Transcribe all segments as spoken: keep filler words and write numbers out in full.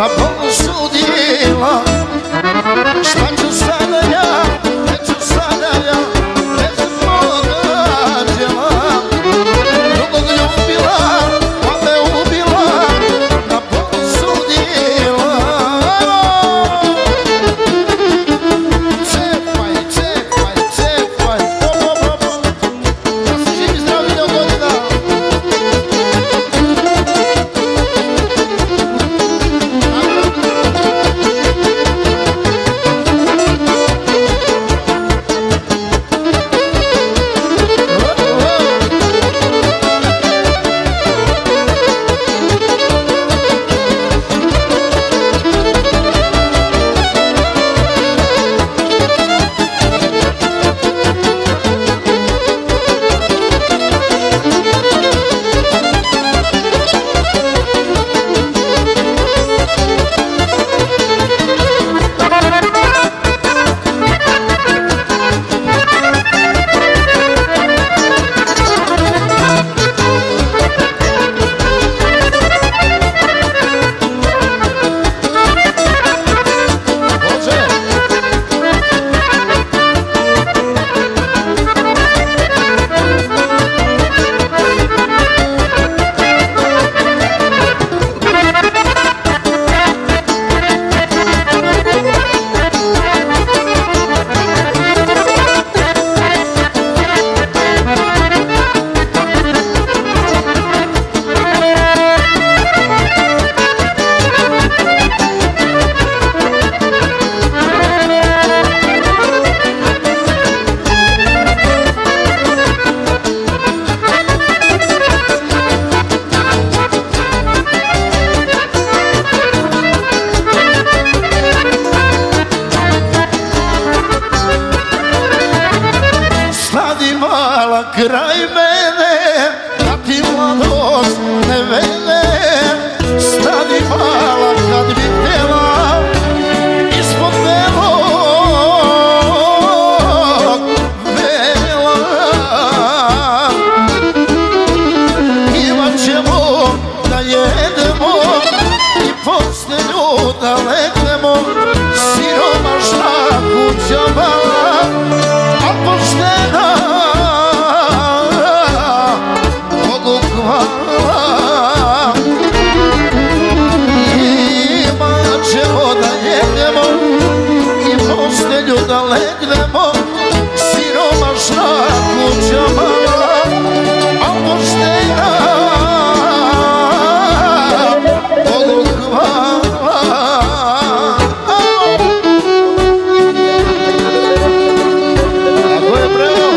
na Bogu sudila. Šta ću sada ja, neću sada ja, neću pogađala. Drugog ljubila, pa me ubila, na Bogu sudila. Čepaj, čepaj, čepaj, pop, pop, pop, da se živi zdravi do godina. Kraj mene, da ti mladost ne vede, stani mala kad bi htjela ispod belog vela. Imat ćemo da jedemo i postelju da legnemo, siromašna kuća mala, a poštena. Da legnemo, siromašna kuća mala, a poštena, Bogu hvala. Tako je preo.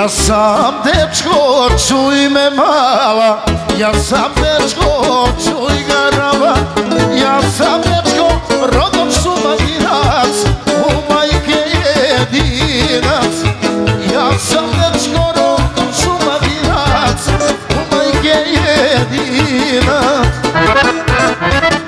Ja sam dečko, čuj me mala, ja sam dečko, čuj garava, ja sam dečko, rodom šumadinac, u majke jedinac. Ja sam dečko, rodom šumadinac, u majke jedinac. We'll be right back.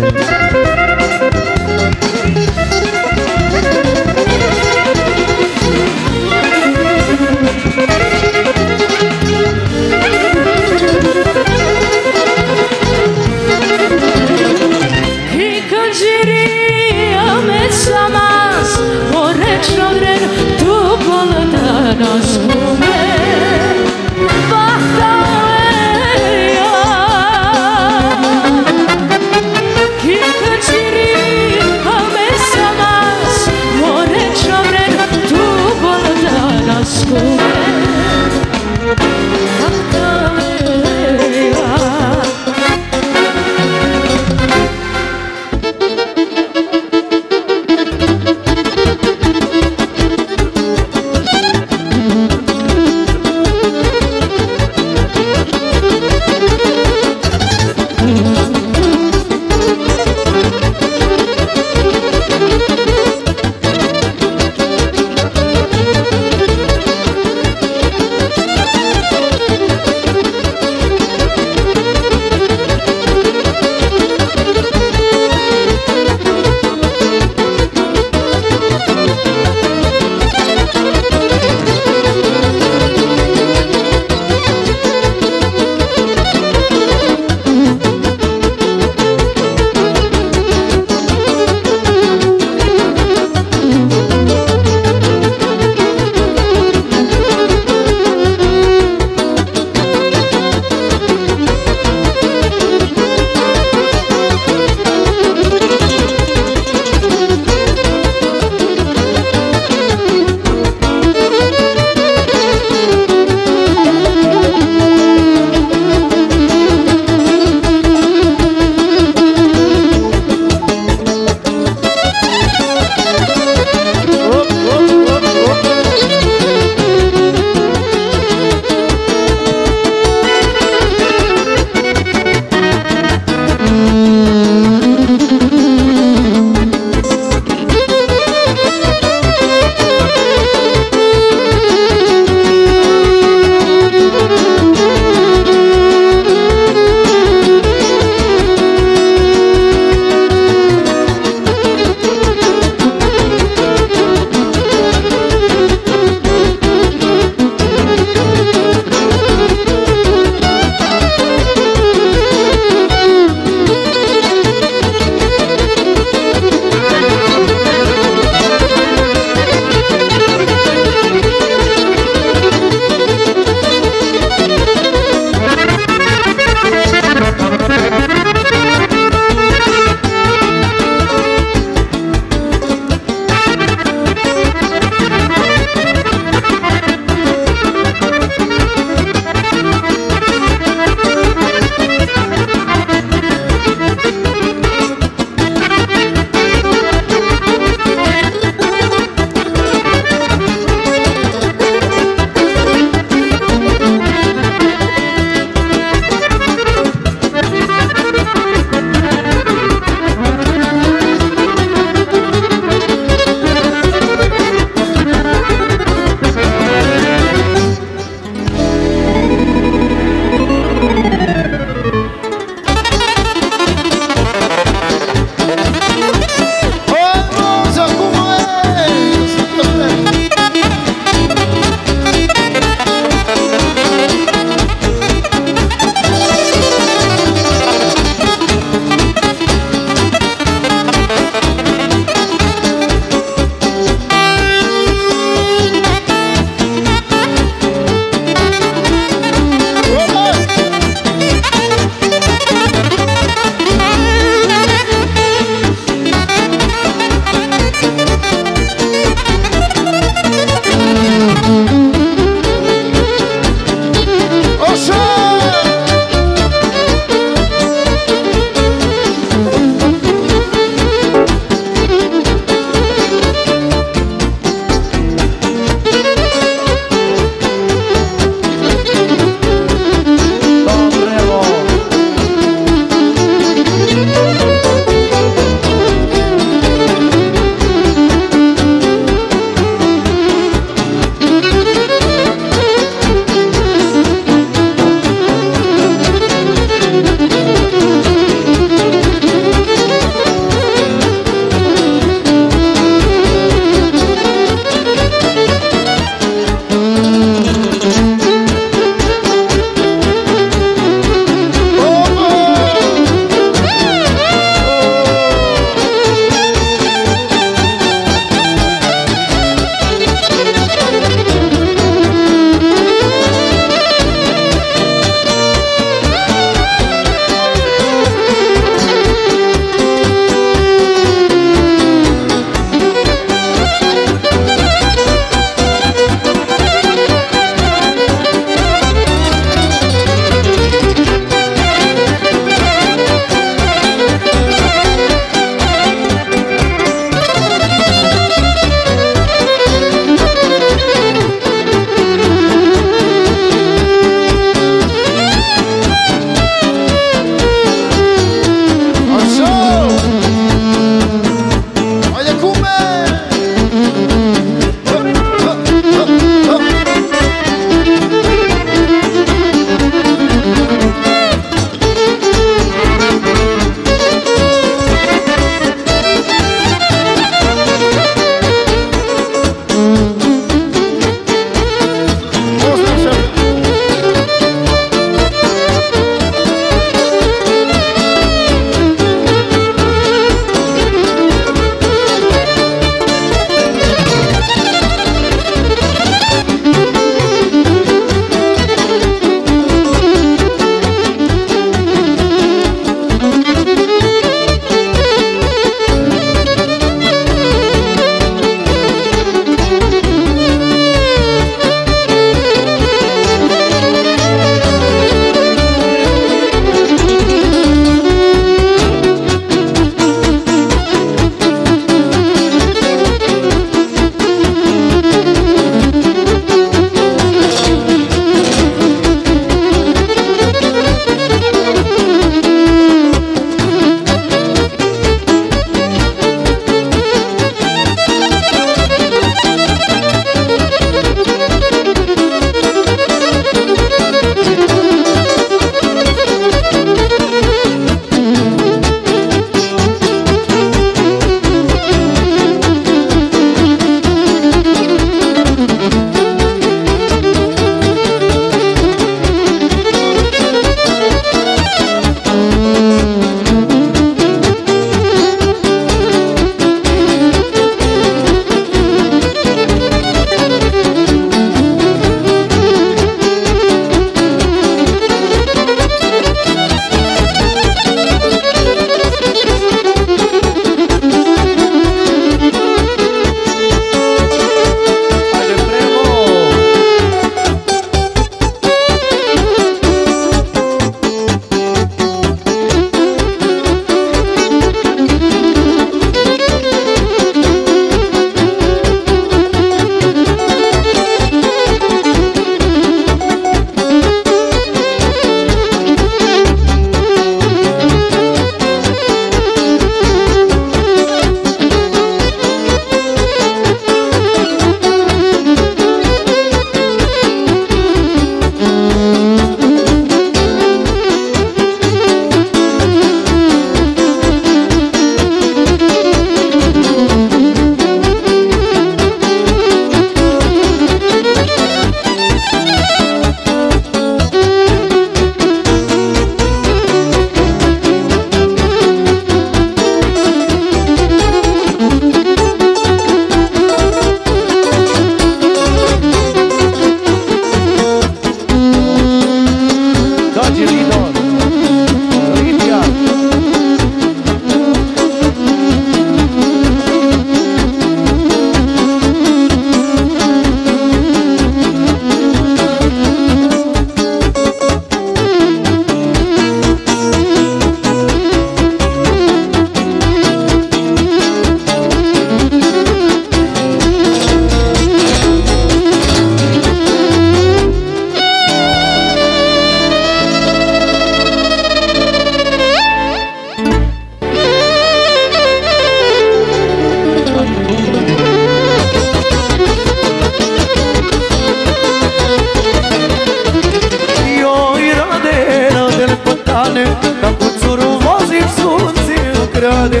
grade.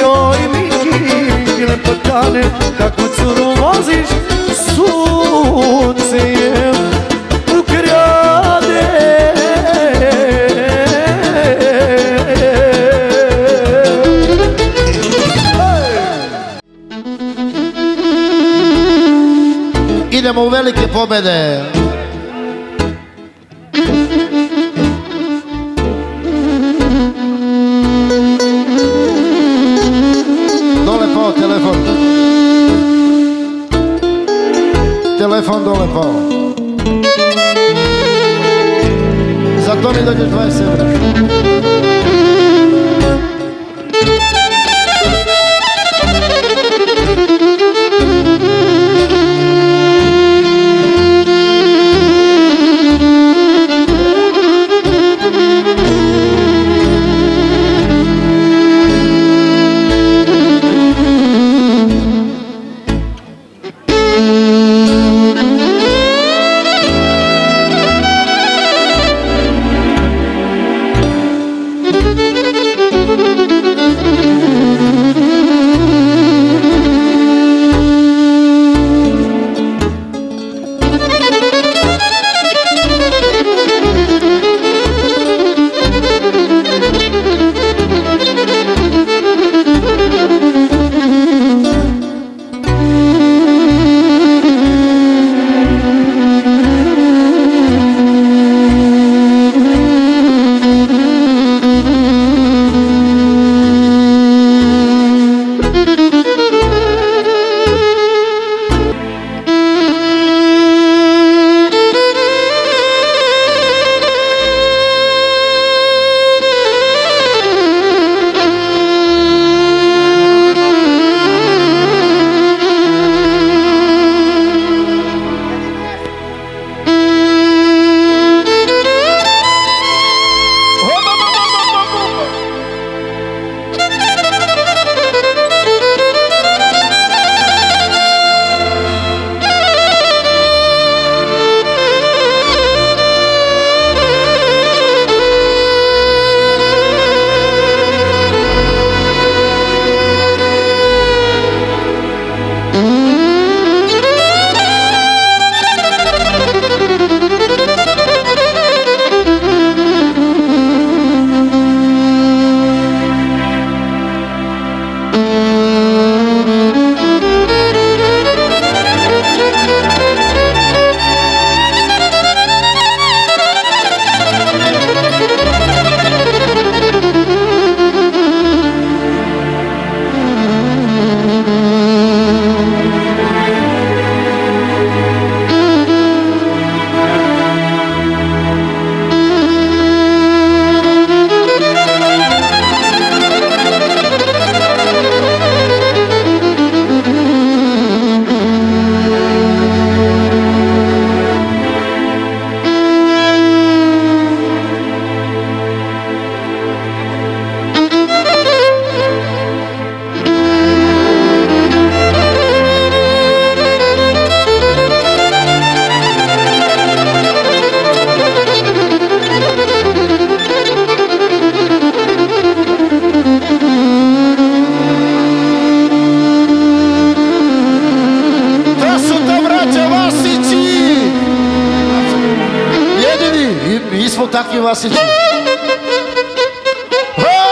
Joj, Miki, lepotane, kako curu voziš, sunce je ukrade. Idemo u velike pobjede. Telefon dole pao. Za to mi dođeš dvadeset evra. Vasić. Whoa!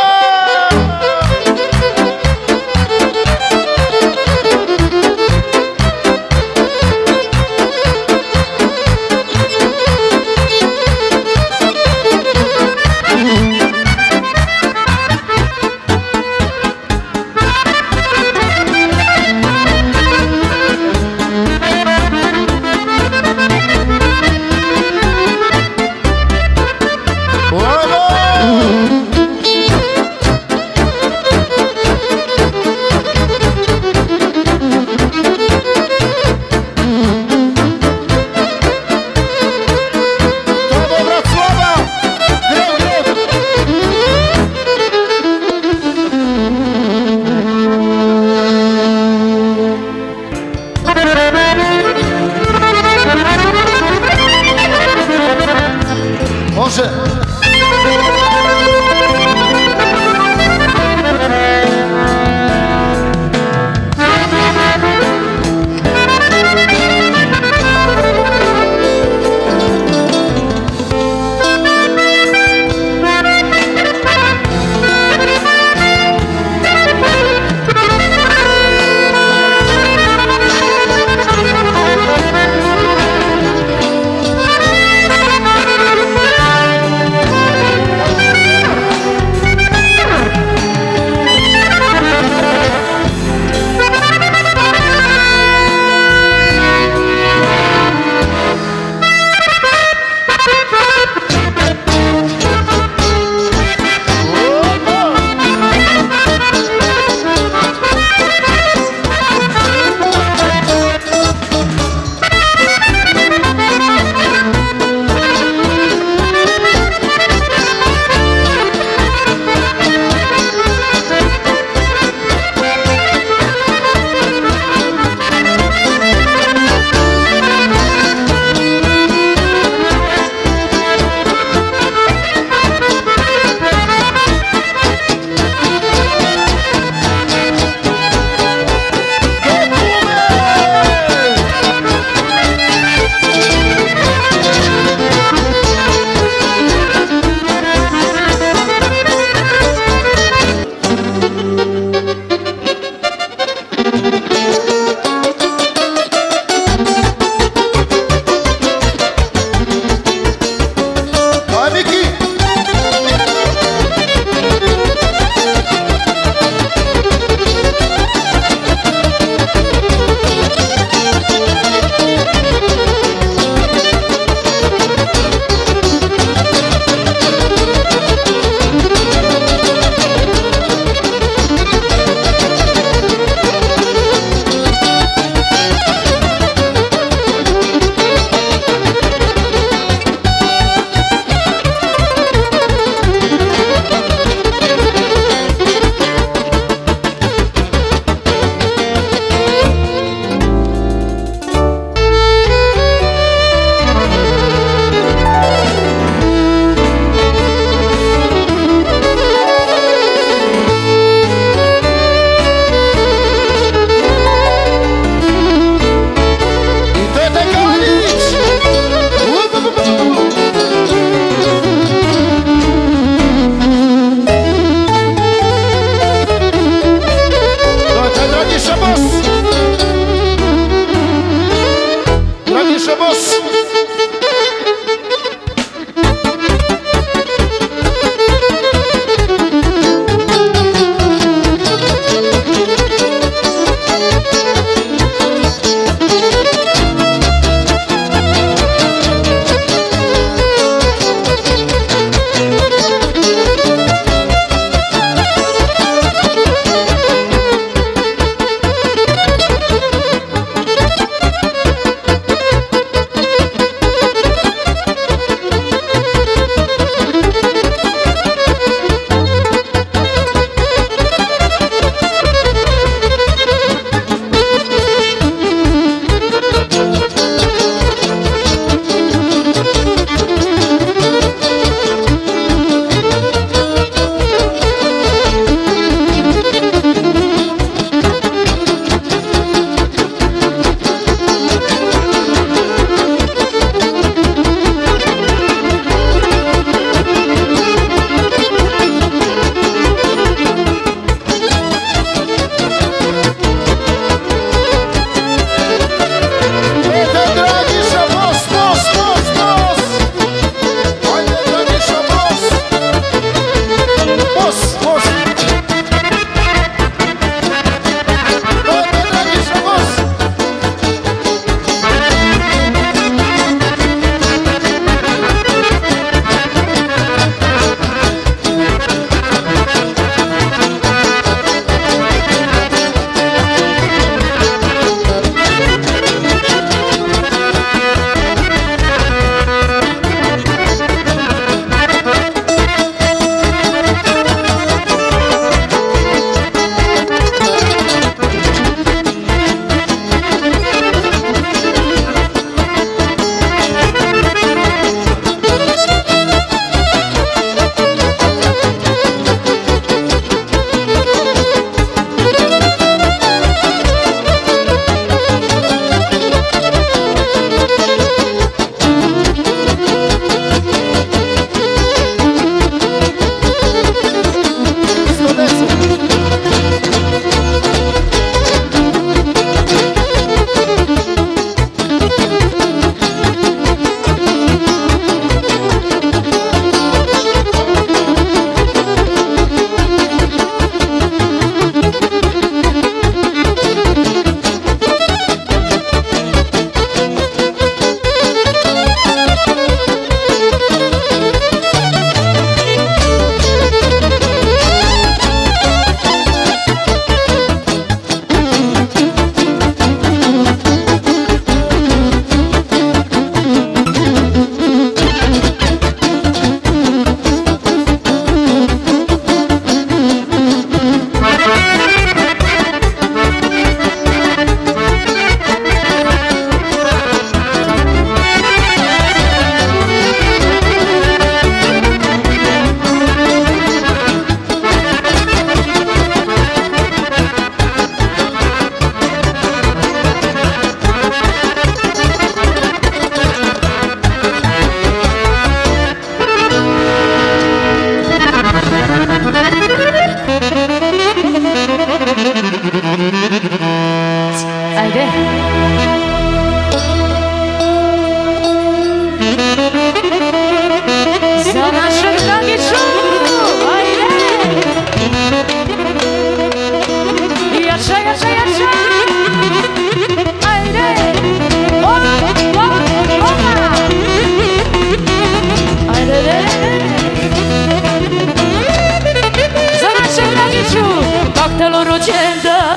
talo rođendan,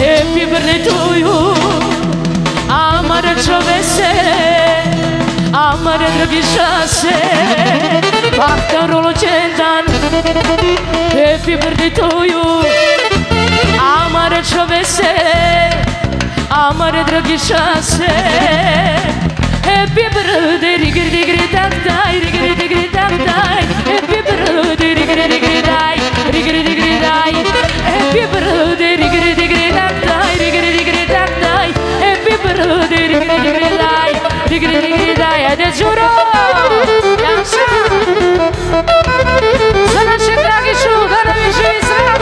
happy birthday to you. Amare čovese, amare Dragiša se, bahtaro rođendan, happy birthday to you. Amare čovese, amare Dragiša se, happy birthday, rigri rigri tak daj, rigri rigri tak daj, happy birthday, rigri rigri daj, rigri rigri daj, happy birthday, rigri rigri tak daj, rigri rigri tak daj, happy birthday, rigri rigri daj, rigri rigri daj, ajde žuro, jamša, za naše Dragišu, da nam je živi svet.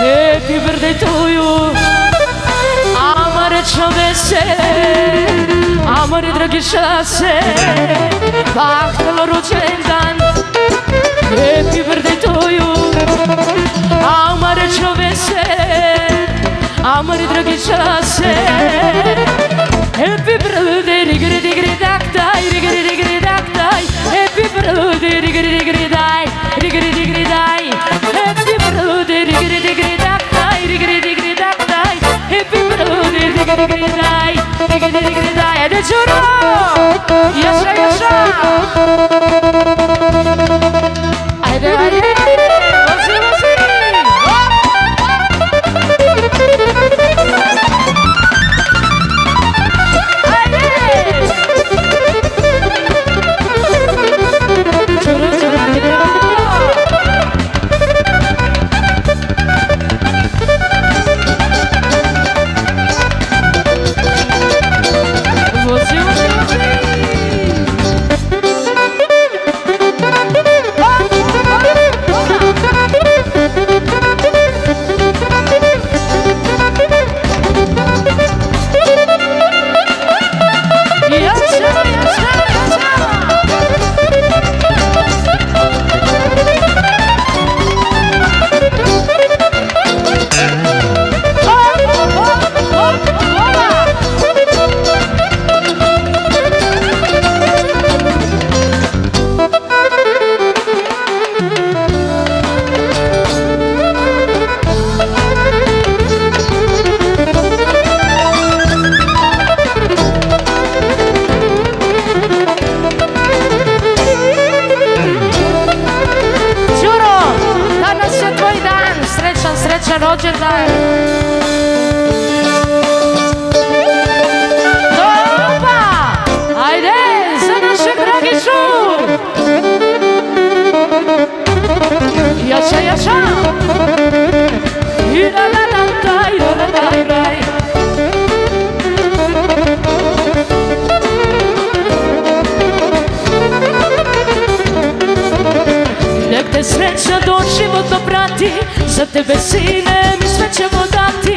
Happy birthday to you. Amare čovese, amare Dragiša se, bahtalo rođendan, happy birthday to you. Amare čovese, amare Dragiša se, happy birthday, rigri rigri tak daj, rigri rigri tak daj, happy birthday, rigri rigri daj, rigri rigri daj, happy birthday, rigri rigri tak daj, rigri rigri tak daj, happy birthday, rigri rigri daj, rigri rigri daj, ajde čuro, jaša jaša, ajde ajde, vozi vozi. Za tebe, sine, mi sve ćemo dati.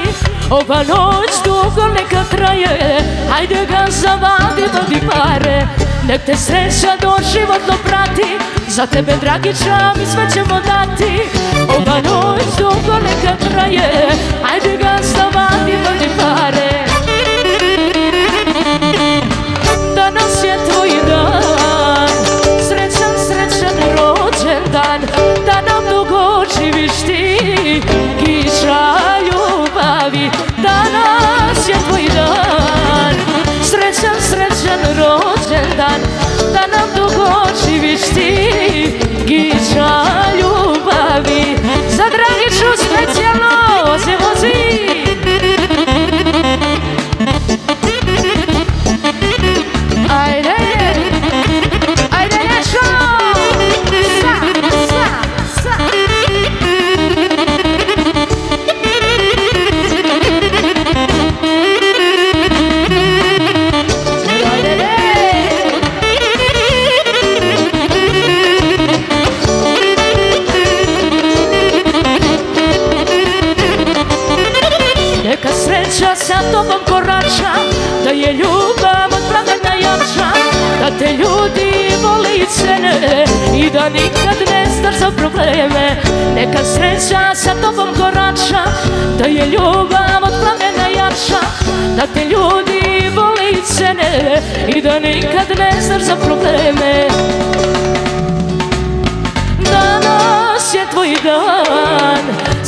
Ova noć dugo neka traje, hajde ga zavadi, babi pare. Nek te sreća doživotno prati, za tebe, Dragića, mi sve ćemo dati. Ova noć dugo neka traje, hajde ga zavadi, babi pare. Danas je tvoj dan, srećan, srećan rođendan, da nam dugo živiš ti, kiša ljubavi. Danas je tvoj dan, srećan, srećan rođendan, da nam dugo živiš ti, kiša ljubavi. Za Dragišu specijalno, vozi, vozi. Ajde, ajde, nešao. Sa tobom korača, da je ljubav od plamena jača, da te ljudi vole i cene, i da nikad ne znaš brzo propleve. Neka sreća sa tobom korača, da je ljubav od plamena jača, da te ljudi vole i cene i da nikad ne znaš za probleme. Danas je tvoj dan,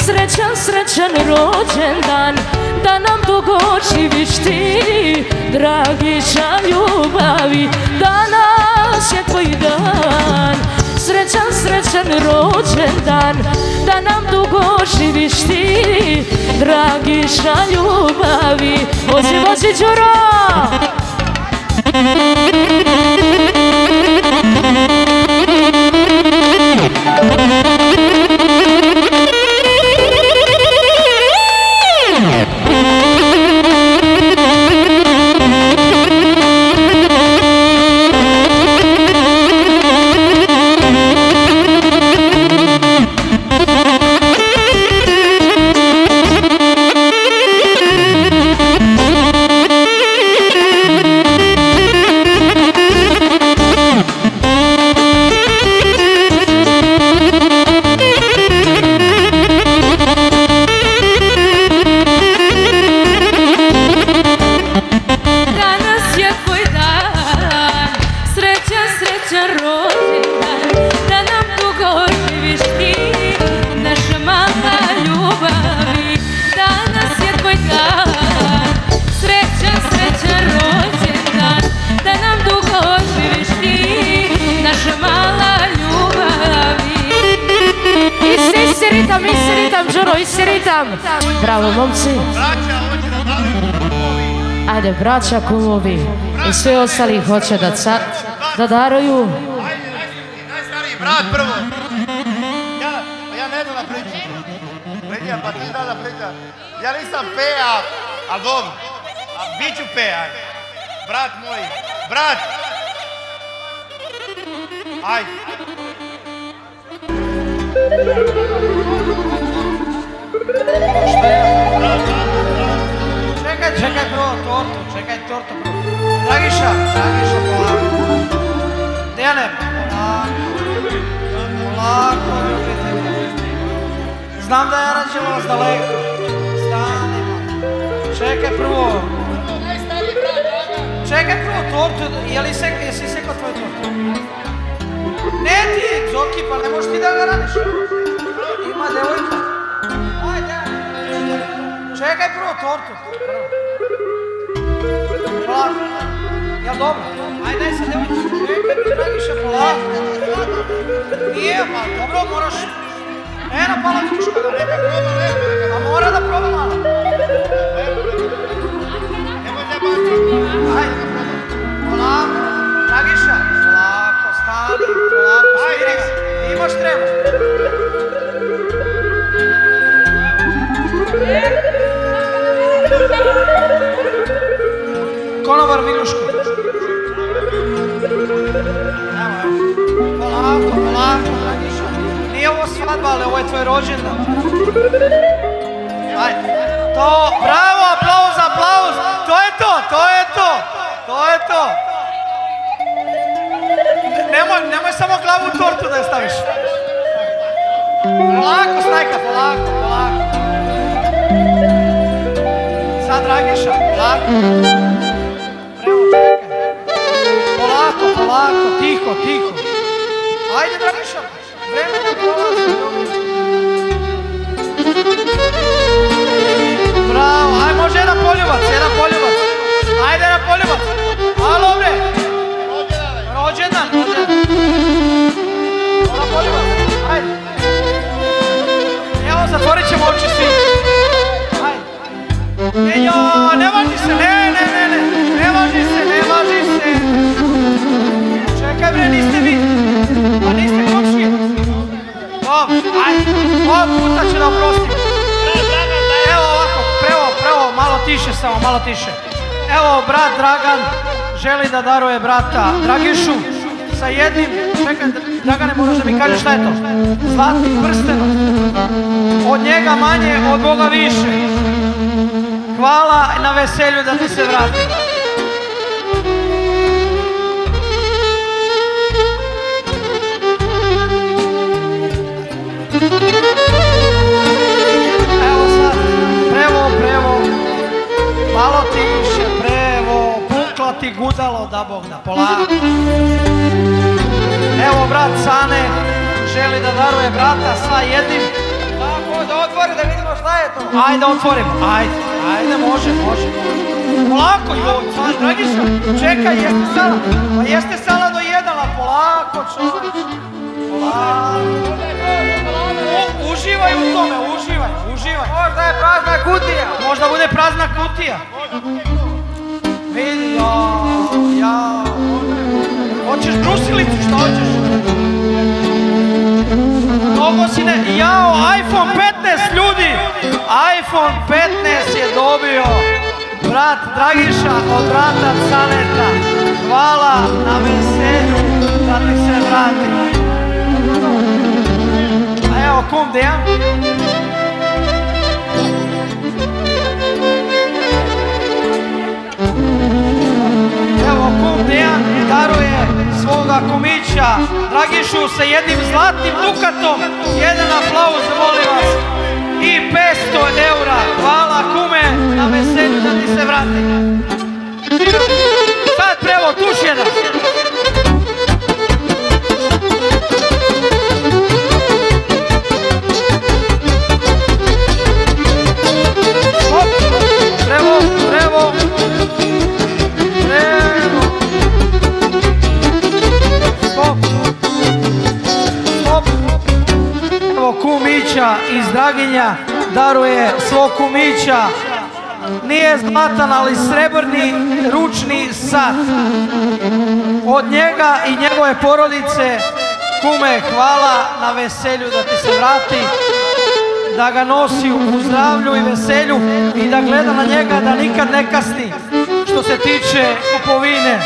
srećan, srećan rođendan, da nam dugo živiš ti, Dragiša ljubavi. Danas je tvoj dan, srećan, srećan rođendan, da nam dugo živiš ti, Dragiša ljubavi. Vozi, vozi, Đuro! Bravo, momci. Ajde, braća, kumovi i sve ostali hoće da daruju. Ajde, najstariji brat prvo. Ja ne znam da pričam. Pređa, pa ti znam da pričam. Ja nisam peja, ali dobro. Biću peja. Brat moj. Brat! Ajde. Čekaj, čekaj bro, tortu, čekaj tortu bro. Dragiša, Dragiša, polako. Dejane, polako, polako, ljubite. Znam da ja rađem vas daleko. Stani, čekaj prvo. Čekaj prvo tortu, jesi sekao tvoju tortu? Ne ti, Zoki, pa ne možeš ti da ga radiš. Ima devojka. Čekaj prvo tortu, prvo. Polako. Jel' dobro? Ajde, daj se, djevići. Čekaj mi, Dragiša, polako. Nije, pa dobro, moraš... Eno, pala ključka, da neka proba, neka. A mora da proba, malo. Nemoj ne baći. Ajde, polako. Dragiša, polako, stani, polako. Ajde, imaš treba. Konovar Viljuško. Evo, evo. Polako, polako, Dragiša. Nije ovo svadba, ali ovo je tvoj rođendan. Ajde. To, bravo, aplauz, aplauz. To je to, to je to. To je to. Nemoj, nemoj samo glavu u tortu da je staviš. Polako, Snajka, polako, polako. Sad, Dragiša, polako. Premo, čekaj. Polako, polako, tiho, tiho. Ajde, Dragiša, vreme da prolazi. Bravo, ajde, može jedan poljubac, jedan poljubac. Ajde, jedan poljubac. Halo, bre. Rođendan. Rođendan. Hvala, poljubac. Ajde. Evo, zatvorit ćemo oči svi. Ejo, ne važi se, ne, ne, ne, ne, ne važi se, ne važi se. Čekaj bre, niste vi, pa niste komšije. Dobro, ajde, ovo puta će da oprostim. Evo ovako, prvo, prvo, malo tiše samo, malo tiše. Evo, brat Dragan želi da daruje brata Dragišu sa jednim, čekaj, Dragane, moraš da mi kažeš šta je to? Zlatnim prstenom. Od njega manje, od Boga više. Hvala na veselju da ti se vrati. malo da Bog da, polako. Evo brat Sane želi da daruje brata sa jednim. Tako, da otvori da vidimo šta je to. Ajde, otvorimo, ajde, ajde, može, može. Polako, joj, sva, Dragiša, čekaj, jeste salad, pa jeste salad dojedala, polako, čovječ, polako. Uživaj u tome, uživaj, uživaj. Možda je prazna kutija. Možda bude prazna kutija. Vidi, jao, jao. Hoćeš brusilicu, šta hoćeš? Togo si ne... Jao, iPhone petnaest, ljudi! iPhone petnaest je dobio brat Dragiša od brata Saneta. Hvala na veselju da ti se vrati. Evo kum Dejan. Evo kum Dejan daruje svoga kumića Dragišu sa jednim zlatnim dukatom. Jedan aplauz, molim vas. I petsto eura. Hvala kume na veselju da ti se vrati. Sad prevo tuš jedan. Iz Draginja daruje svog kumića, nije zlatan ali srebrni ručni sat od njega i njegove porodice. Kume, hvala na veselju da ti se vrati, da ga nosi u zdravlju i veselju i da gleda na njega da nikad ne kasni što se tiče kupovine,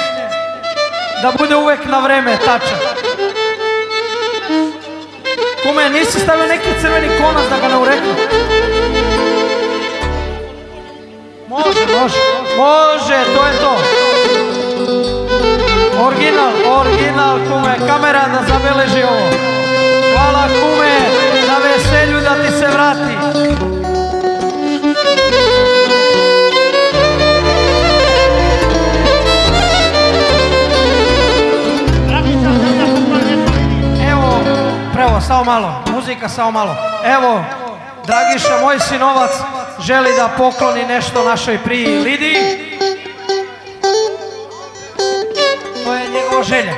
da bude uvek na vreme tačan. Kume, nisi stavio neki crveni konac da ga ne ureknu? Može, može, može, to je to. Original, original, kume, kamera da zabeleži ovo. Hvala kume, na veselju da ti se vrati. Evo, samo malo, muzika samo malo. Evo, Dragiša, moj sinovac, želi da pokloni nešto našoj priji Lidiji. To je njegova želja.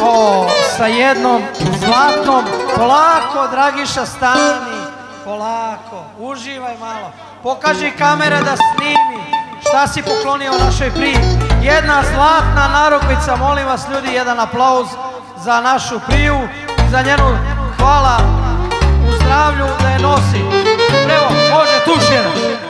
O, sa jednom zlatnom, polako, Dragiša, stani, polako, uživaj malo. Pokaži kamere da snimi šta si poklonio našoj priji. Jedna zlatna narukvica, molim vas ljudi, jedan aplauz za našu priju i za njenu, hvala u zdravlju da je nosi. Evo, može tuš jedan.